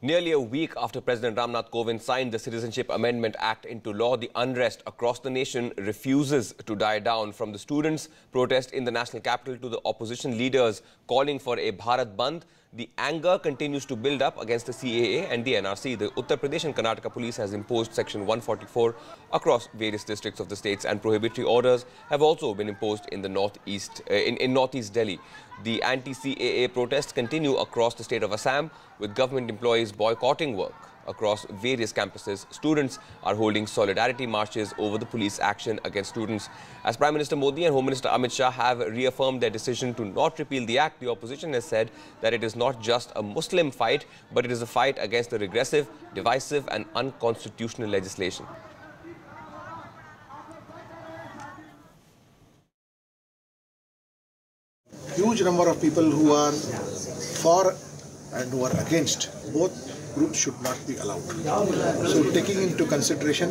Nearly a week after President Ramnath Kovind signed the Citizenship Amendment Act into law, the unrest across the nation refuses to die down. From the students' protest in the national capital to the opposition leaders calling for a Bharat Bandh, the anger continues to build up against the CAA and the NRC. The Uttar Pradesh and Karnataka police has imposed Section 144 across various districts of the states, and prohibitory orders have also been imposed in the northeast, in northeast Delhi. The anti-CAA protests continue across the state of Assam, with government employees boycotting work across various campuses. Students are holding solidarity marches over the police action against students. As Prime Minister Modi and Home Minister Amit Shah have reaffirmed their decision to not repeal the act, the opposition has said that it is not just a Muslim fight, but it is a fight against the regressive, divisive and unconstitutional legislation. Huge number of people who are for and who are against, both groups should not be allowed. So taking into consideration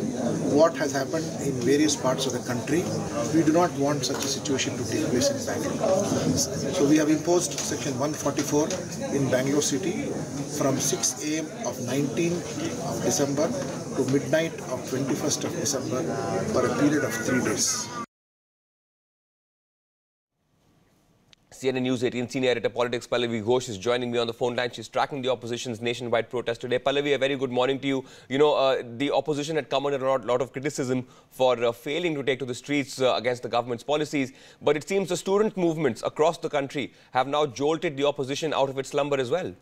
what has happened in various parts of the country, we do not want such a situation to take place in Bangalore. So we have imposed Section 144 in Bangalore city from 6 a.m. of 19th of December to midnight of 21st of December for a period of 3 days. CNN News 18 Senior Editor Politics Pallavi Ghosh is joining me on the phone line. She's tracking the opposition's nationwide protest today. Pallavi, a very good morning to you. You know, the opposition had come under a lot of criticism for failing to take to the streets against the government's policies. But it seems the student movements across the country have now jolted the opposition out of its slumber as well.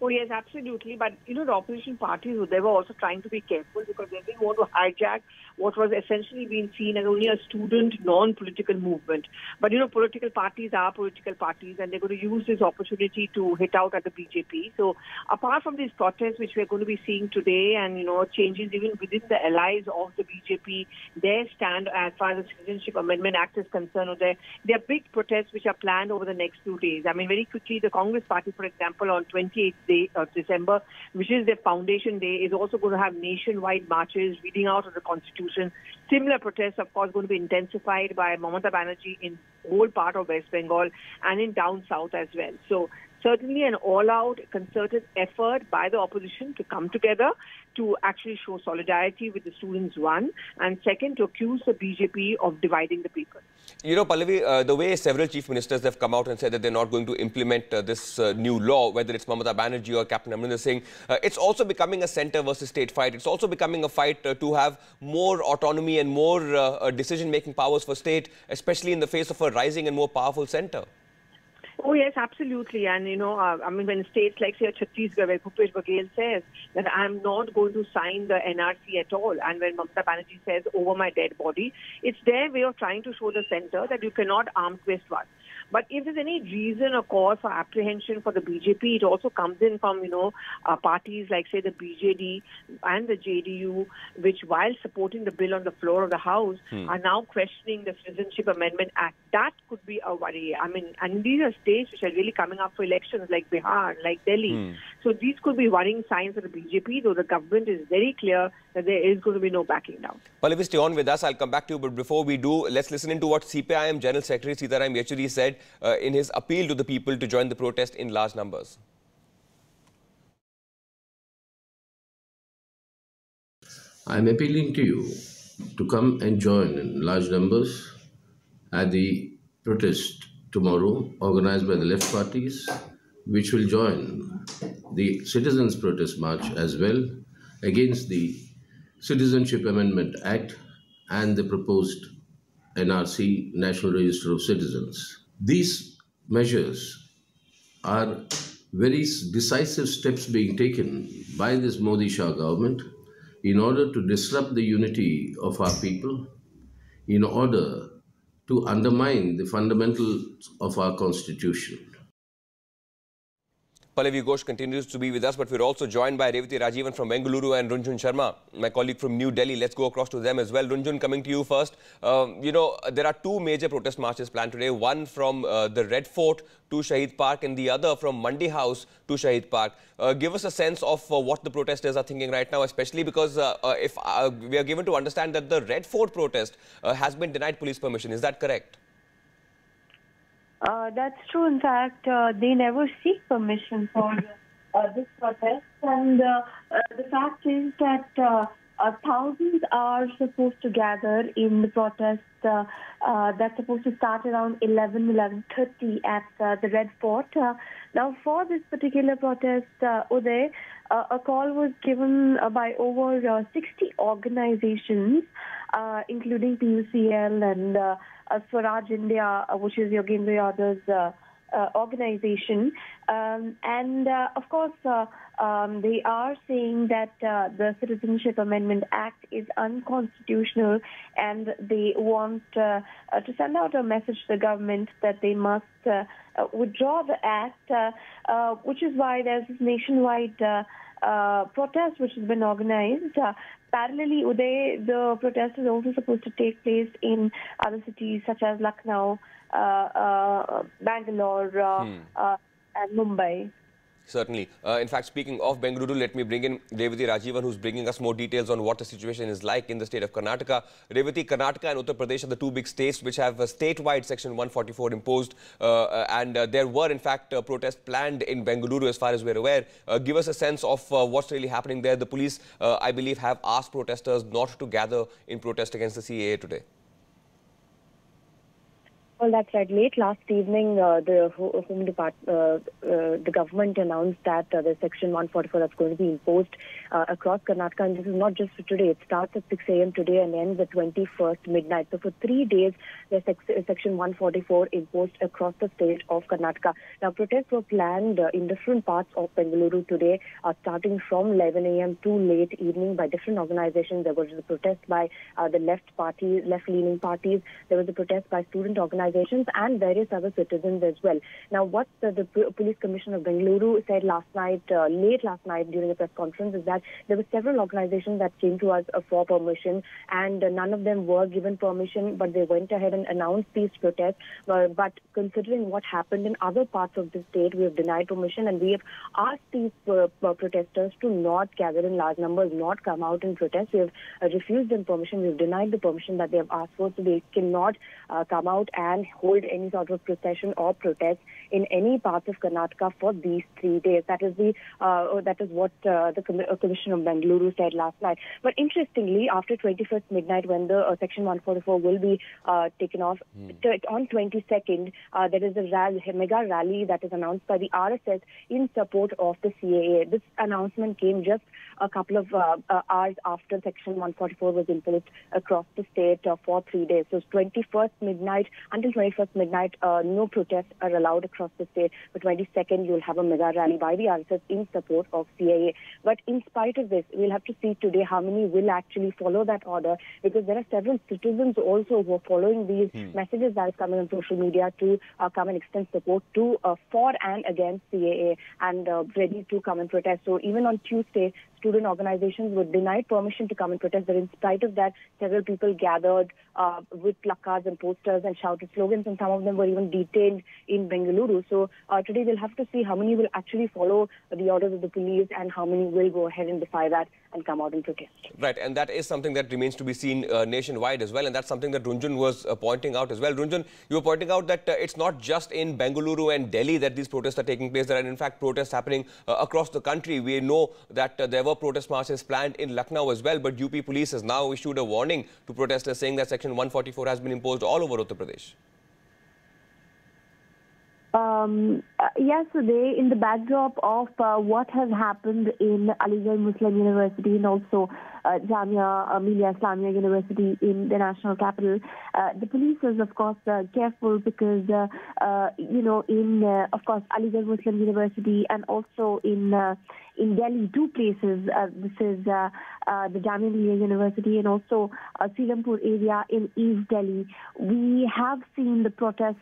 Oh, yes, absolutely. But, you know, the opposition parties, they were also trying to be careful because they didn't want to hijack what was essentially being seen as only a student, non-political movement. But, you know, political parties are political parties, and they're going to use this opportunity to hit out at the BJP. So, apart from these protests, which we're going to be seeing today, and, you know, changes even within the allies of the BJP, their stand as far as the Citizenship Amendment Act is concerned, or their big protests which are planned over the next few days. I mean, very quickly, the Congress party, for example, on 28th Day of December, which is their foundation day, is also going to have nationwide marches reading out of the Constitution. Similar protests, of course, going to be intensified by Mamata Banerjee in whole part of West Bengal and in down south as well. So certainly an all-out concerted effort by the opposition to come together to actually show solidarity with the students, one, and second, to accuse the BJP of dividing the people. You know, Pallavi, the way several chief ministers have come out and said that they're not going to implement this new law, whether it's Mamata Banerjee or Captain Amrinder Singh, it's also becoming a centre versus state fight. It's also becoming a fight to have more autonomy and more decision-making powers for state, especially in the face of a rising and more powerful centre. Oh, yes, absolutely. And, you know, I mean, when states like, say, Chhattisgarh, where Bhupesh Baghel says that I'm not going to sign the NRC at all, and when Mamata Banerjee says, over my dead body, it's their way of trying to show the centre that you cannot arm twist one. But if there's any reason or cause for apprehension for the BJP, it also comes in from, you know, parties like, say, the BJD and the JDU, which, while supporting the bill on the floor of the House, are now questioning the Citizenship Amendment Act. That could be a worry. I mean, and these are states which are really coming up for elections, like Bihar, like Delhi. So these could be worrying signs for the BJP, though the government is very clear that there is going to be no backing down. Pallavi, stay on with us. I'll come back to you. But before we do, let's listen into what CPIM General Secretary Sitaram Yechury said in his appeal to the people to join the protest in large numbers. I am appealing to you to come and join in large numbers at the protest tomorrow organized by the left parties, which will join the Citizens' Protest March as well against the Citizenship Amendment Act and the proposed NRC, National Register of Citizens. These measures are very decisive steps being taken by this Modi Shah government in order to disrupt the unity of our people, in order to undermine the fundamentals of our constitution. Pallavi Ghosh continues to be with us, but we're also joined by Revati Rajivan from Bengaluru and Runjhun Sharma, my colleague from New Delhi. Let's go across to them as well. Runjhun, coming to you first. You know, there are two major protest marches planned today, one from the Red Fort to Shaheed Park and the other from Mandi House to Shaheed Park. Give us a sense of what the protesters are thinking right now, especially because if we are given to understand that the Red Fort protest has been denied police permission. Is that correct? That's true. In fact, they never seek permission for this protest, and the fact is that thousands are supposed to gather in the protest that's supposed to start around 11:30 at the Red Fort. Now, for this particular protest, Uday, a call was given by over 60 organizations, including PUCL and Swaraj India, which is Yogendra Yadav's organization, and of course they are saying that the Citizenship Amendment Act is unconstitutional, and they want to send out a message to the government that they must withdraw the act, which is why there's this nationwide protest which has been organized. Parallelly, Uday, the protest is also supposed to take place in other cities such as Lucknow, Bangalore, and Mumbai. Certainly. In fact, speaking of Bengaluru, let me bring in Revati Rajivan, who's bringing us more details on what the situation is like in the state of Karnataka. Revati, Karnataka and Uttar Pradesh are the two big states which have a statewide Section 144 imposed, and there were, in fact, protests planned in Bengaluru, as far as we're aware. Give us a sense of what's really happening there. The police, I believe, have asked protesters not to gather in protest against the CAA today. Well, that's right. Late last evening, the government announced that the Section 144 that's going to be imposed across Karnataka, and this is not just for today. It starts at 6 a.m. today and ends at 21st midnight. So for 3 days, the Section 144 imposed across the state of Karnataka. Now, protests were planned in different parts of Bengaluru today, starting from 11 a.m. to late evening by different organizations. There was a protest by the left-leaning parties. There was a protest by student organizations and various other citizens as well. Now, what the Police Commissioner of Bengaluru said last night, late last night during the press conference, is that there were several organizations that came to us for permission, and none of them were given permission, but they went ahead and announced these protests. But considering what happened in other parts of the state, we have denied permission, and we have asked these protesters to not gather in large numbers, not come out and protest. We have refused them permission. We have denied the permission that they have asked for, so they cannot come out and hold any sort of procession or protest in any parts of Karnataka for these 3 days. That is the what the Commissioner of Bengaluru said last night. But interestingly, after 21st midnight, when the Section 144 will be taken off, on 22nd, there is a mega rally that is announced by the RSS in support of the CAA. This announcement came just a couple of hours after Section 144 was imposed across the state for 3 days. So 21st midnight. Until 21st midnight, no protests are allowed across the state. But 22nd, you'll have a mega rally by the RSS in support of CAA. But in spite of this, we'll have to see today how many will actually follow that order, because there are several citizens also who are following these messages that are coming on social media to come and extend support to for and against CAA, and ready to come and protest. So even on Tuesday, student organizations were denied permission to come and protest, but in spite of that, several people gathered with placards and posters and shouted slogans, and some of them were even detained in Bengaluru. So today we'll have to see how many will actually follow the orders of the police and how many will go ahead and defy that and come out and protest. Right, and that is something that remains to be seen nationwide as well, and that's something that Runjan was pointing out as well. Runjan, you were pointing out that it's not just in Bengaluru and Delhi that these protests are taking place. There are, in fact, protests happening across the country. We know that there were protest marches planned in Lucknow as well, but UP police has now issued a warning to protesters saying that Section 144 has been imposed all over Uttar Pradesh. Yes, today in the backdrop of what has happened in Aligarh Muslim University and also Jamia Millia Islamia University in the national capital, the police is, of course, careful because, you know, in, of course, Aligarh Muslim University and also in Delhi, two places, this is the Jamia Millia University and also Selampur area in East Delhi. We have seen the protests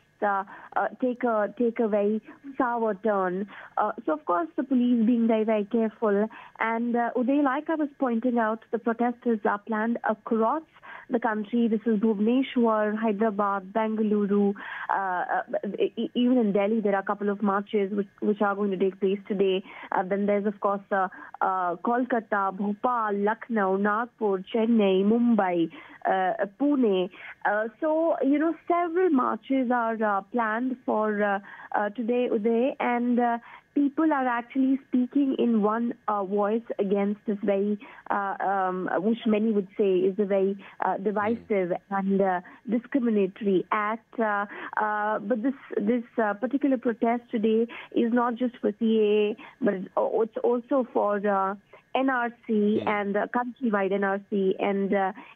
take a very sour turn. So, of course, the police being very, very careful. And Uday, like I was pointing out, the protesters are planned across the country. This is Bhubaneswar, Hyderabad, Bengaluru. Even in Delhi, there are a couple of marches which are going to take place today. Then there's, of course, Kolkata, Bhopal, Lucknow, Nagpur, Chennai, Mumbai, Pune. So, you know, several marches are planned for today, Uday, and people are actually speaking in one voice against this very, which many would say is a very divisive and discriminatory act. But this particular protest today is not just for CAA, but it's also for NRC and countrywide NRC and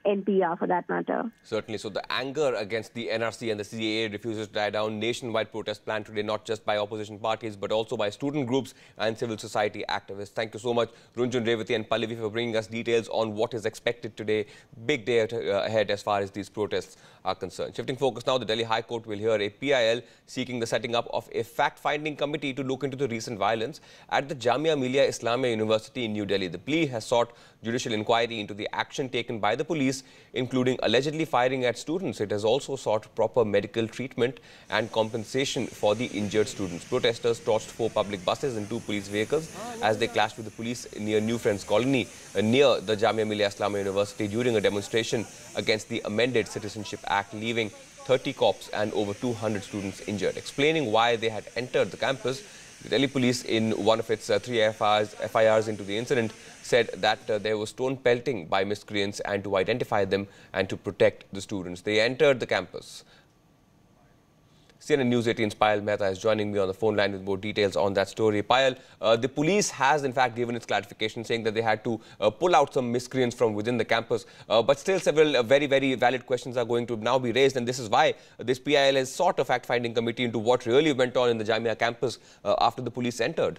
NPR for that matter. Certainly. So the anger against the NRC and the CAA refuses to die down. Nationwide protest planned today, not just by opposition parties, but also by student groups and civil society activists. Thank you so much, Runjun Revati and Pallavi, for bringing us details on what is expected today. Big day ahead as far as these protests are concerned. Shifting focus now, the Delhi High Court will hear a PIL seeking the setting up of a fact-finding committee to look into the recent violence at the Jamia Millia Islamia University in New Delhi. The plea has sought judicial inquiry into the action taken by the police, including allegedly firing at students. It has also sought proper medical treatment and compensation for the injured students. Protesters torched 4 public buses and 2 police vehicles as they clashed with the police near New Friends Colony, near the Jamia Millia Islamia University during a demonstration against the amended Citizenship Act, leaving 30 cops and over 200 students injured. Explaining why they had entered the campus, the Delhi police, in one of its 3 FIRs into the incident, said that there was stone pelting by miscreants, and to identify them and to protect the students, they entered the campus. CNN News 18's Payal Mehta is joining me on the phone line with more details on that story. Payal, the police has in fact given its clarification, saying that they had to pull out some miscreants from within the campus. But still several very, very valid questions are going to now be raised, and this is why this PIL has sought a fact-finding committee into what really went on in the Jamia campus after the police entered.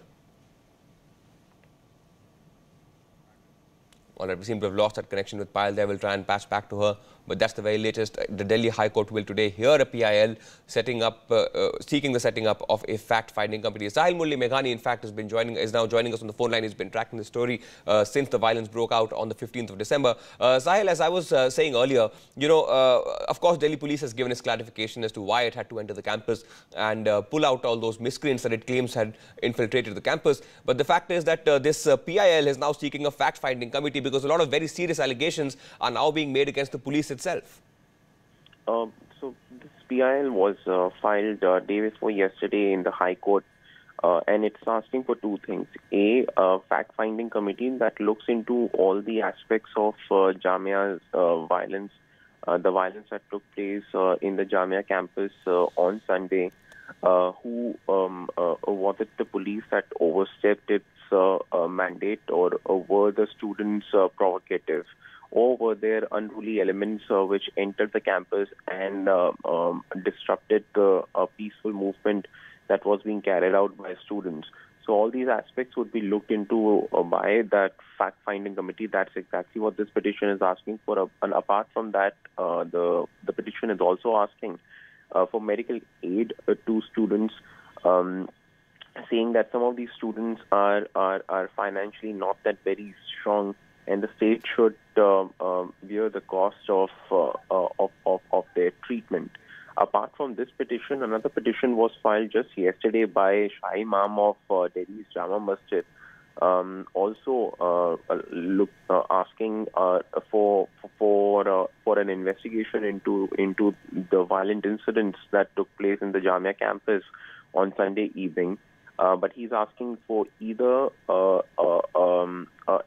All right, we seem to have lost that connection with Payal there. We'll try and pass back to her. But that's the very latest. The Delhi High Court will today hear a PIL setting up, seeking the setting up of a fact-finding committee. Sahil Mulli Meghani, in fact, has been joining us on the phone line. He's been tracking the story since the violence broke out on the 15th of December. Sahil, as I was saying earlier, you know, of course, Delhi police has given its clarification as to why it had to enter the campus and pull out all those miscreants that it claims had infiltrated the campus. But the fact is that this PIL is now seeking a fact-finding committee, because a lot of very serious allegations are now being made against the police itself. So this PIL was filed day before yesterday in the High Court, and it's asking for 2 things. A fact-finding committee that looks into all the aspects of Jamia's violence, the violence that took place in the Jamia campus on Sunday, was it the police that overstepped its mandate, or were the students provocative, or were there unruly elements which entered the campus and disrupted the peaceful movement that was being carried out by students? So all these aspects would be looked into by that fact-finding committee. That's exactly what this petition is asking for. And apart from that, the petition is also asking for medical aid to students, saying that some of these students are financially not that very strong, and the state should bear the cost of their treatment. Apart from this petition, another petition was filed just yesterday by Shah Imam of Delhi's Jama Masjid, also asking for an investigation into the violent incidents that took place in the Jamia campus on Sunday evening. But he's asking for either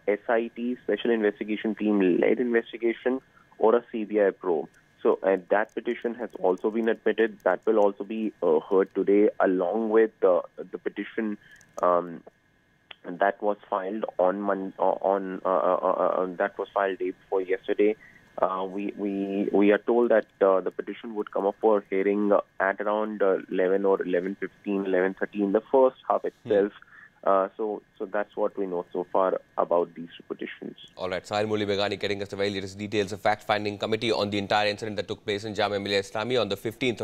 SIT, Special Investigation Team-led investigation, or a CBI probe. So that petition has also been admitted. That will also be heard today, along with the petition that was filed day before yesterday. We are told that the petition would come up for hearing at around 11 or 11:15, 11:30, the first half itself. So that's what we know so far about these petitions. All right, Sahil Mulli Meghani getting us the very latest details of fact-finding committee on the entire incident that took place in Jamia Millia Islamia on the 15th